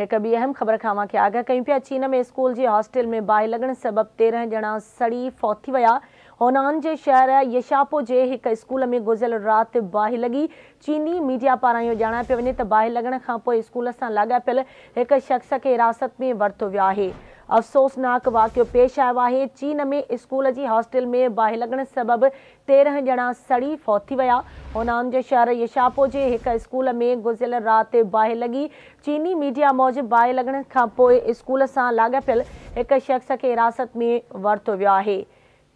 है कभी अहम खबर खामा के आगा कई पे चीन में स्कूल के हॉस्टल में बाहि लगण सबब 13 जना सड़ी फौती वया। होनान के शहर यशापो के एक स्कूल में गुजल रात बाहि लगी। चीनी मीडिया पारा यो जाना पे वे तो बाहि लगण का स्कूल से लागापल एक शख्स के हिरासत में वरतो वो है। अफसोसनाक वाक़ियो पेश आयो है। चीन में स्कूल की हॉस्टल में बाहि लगण सबब 13 जना सड़ी फौती वया। होनान के शहर यशापो के एक स्कूल में गुजल रात बाहि लगी। चीनी मीडिया मूजिब बाहि लगण का स्कूल से लागापल एक शख्स के हिरासत में वरतो वो है।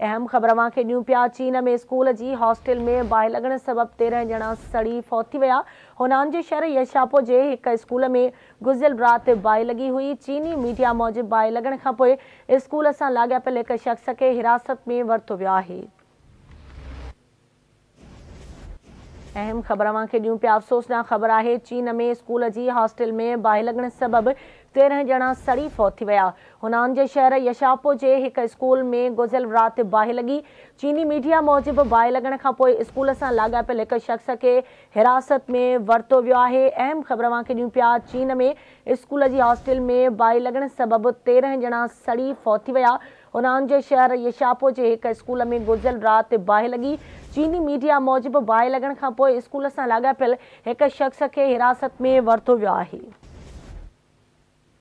अहम खबर मां के न्यू पिया चीन में स्कूल जी हॉस्टल में बाहि लगण सबब 13 जना सड़ी फौती वया। होनान के शहर यशापो के एक स्कूल में गुज़िरियल रात बाहि लगी हुई। चीनी मीडिया मूजिब बाहि लगण खां पोइ स्कूल से लागापल एक शख्स के हिरासत में वरतो वियो आहे। अहम खबर मां के न्यू पिया अफसोसनाक खबर है। चीन में स्कूल जी हॉस्टल में बाहि लगण सबब 13 जना सड़ी फौती वया। होनान के शहर यशापो के एक स्कूल में गुज़िरियल रात बाहि लगी। चीनी मीडिया मूजिब बाहि लगण खां पोइ स्कूल से लागापल एक शख्स के हिरासत में वरतो वियो आहे। अहम खबर मां के न्यू पिया चीन में स्कूल जी हॉस्टल में बाहि लगण सबब 13 जना सड़ी फौती वया। होनान के शहर यशापो के एक स्कूल में गुज़िरियल रात बाहि लगी। चीनी मीडिया मूजिब बाहि लगण खां पोइ स्कूल से लागापल एक शख्स के हिरासत में वरतो वियो आहे।